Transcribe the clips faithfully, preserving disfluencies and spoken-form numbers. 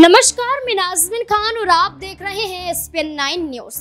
नमस्कार, मैं नाज़िमिन खान और आप देख रहे हैं स्पिन नाइन न्यूज।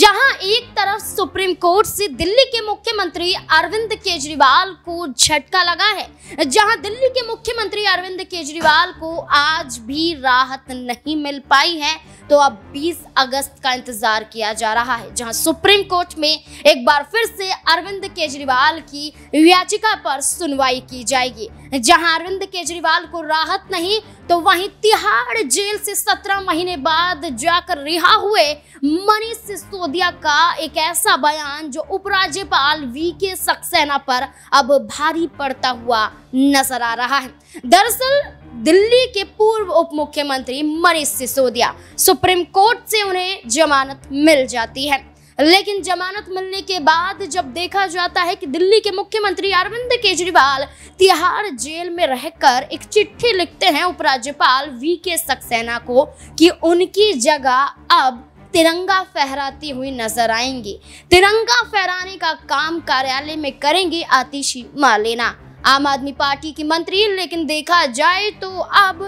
जहां एक तरफ सुप्रीम कोर्ट से दिल्ली के मुख्यमंत्री अरविंद केजरीवाल को झटका लगा है, जहां दिल्ली के मुख्यमंत्री अरविंद केजरीवाल को आज भी राहत नहीं मिल पाई है, तो अब बीस अगस्त का इंतजार किया जा रहा है, जहां सुप्रीम कोर्ट में एक बार फिर से अरविंद केजरीवाल की याचिका पर सुनवाई की जाएगी। जहां अरविंद केजरीवाल को राहत नहीं, तो वहीं तिहाड़ जेल से सत्रह महीने बाद जाकर रिहा हुए मनीष सिसोदिया का एक ऐसा बयान जो उपराज्यपाल वीके सक्सेना पर अब भारी पड़ता हुआ नजर आ रहा है। दरअसल दिल्ली के पूर्व उप मुख्यमंत्री मनीष सिसोदिया, सुप्रीम कोर्ट से उन्हें जमानत मिल जाती है, लेकिन जमानत मिलने के बाद जब देखा जाता है कि दिल्ली के मुख्यमंत्री अरविंद केजरीवाल तिहाड़ जेल में रहकर एक चिट्ठी लिखते हैं उपराज्यपाल वीके सक्सेना को कि उनकी जगह अब तिरंगा फहराती हुई नजर आएंगी। तिरंगा फहराने का काम कार्यालय में करेंगी आतिशी मालेना, आम आदमी पार्टी की मंत्री। लेकिन देखा जाए तो अब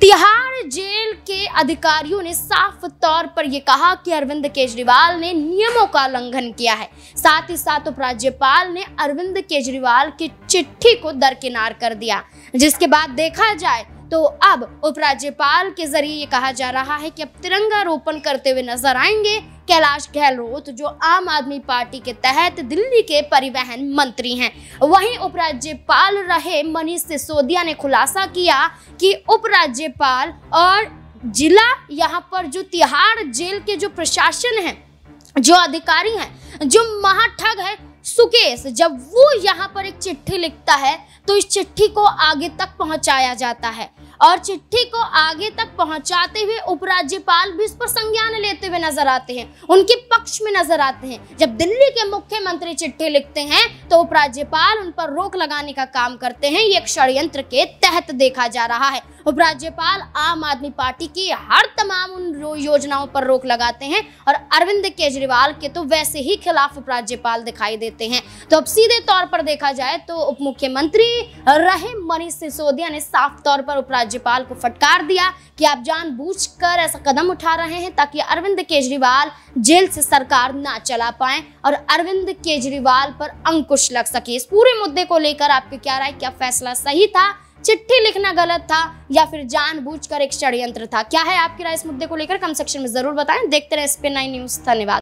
तिहाड़ जेल के अधिकारियों ने साफ तौर पर यह कहा कि अरविंद केजरीवाल ने नियमों का उल्लंघन किया है। साथ ही साथ उपराज्यपाल ने अरविंद केजरीवाल की चिट्ठी को दरकिनार कर दिया, जिसके बाद देखा जाए तो अब उपराज्यपाल के जरिए ये कहा जा रहा है कि अब तिरंगा रोपण करते हुए नजर आएंगे कैलाश घैलोत, जो आम आदमी पार्टी के तहत दिल्ली के परिवहन मंत्री हैं। वहीं उपराज्यपाल रहे मनीष सिसोदिया ने खुलासा किया कि उपराज्यपाल और जिला यहाँ पर जो तिहाड़ जेल के जो प्रशासन है, जो अधिकारी हैं, जो महाठग है सुकेश, जब वो यहाँ पर एक चिट्ठी लिखता है तो इस चिट्ठी को आगे तक पहुँचाया जाता है और चिट्ठी को आगे तक पहुंचाते हुए उपराज्यपाल भी इस पर संज्ञान लेते हुए नजर आते हैं, उनके पक्ष में नजर आते हैं। जब दिल्ली के मुख्यमंत्री चिट्ठी लिखते हैं तो उपराज्यपाल उन पर रोक लगाने का काम करते हैं। ये एक षड्यंत्र के तहत देखा जा रहा है। उपराज्यपाल आम आदमी पार्टी की हर तमाम उन योजनाओं पर रोक लगाते हैं और अरविंद केजरीवाल के तो वैसे ही खिलाफ उपराज्यपाल दिखाई देते हैं। तो अब सीधे तौर पर देखा जाए तो उप मुख्यमंत्री रहे मनीष सिसोदिया ने साफ तौर पर राज्यपाल को फटकार दिया कि आप जानबूझकर ऐसा कदम उठा रहे हैं ताकि अरविंद केजरीवाल जेल से सरकार ना चला पाए और अरविंद केजरीवाल पर अंकुश लग सके। इस पूरे मुद्दे को लेकर आपकी क्या राय? क्या फैसला सही था? चिट्ठी लिखना गलत था या फिर जानबूझकर एक षड्यंत्र था? क्या है आपकी राय इस मुद्दे को लेकर? कमेंट सेक्शन में जरूर बताएं। देखते रहे स्पिन नाइन न्यूज। धन्यवाद।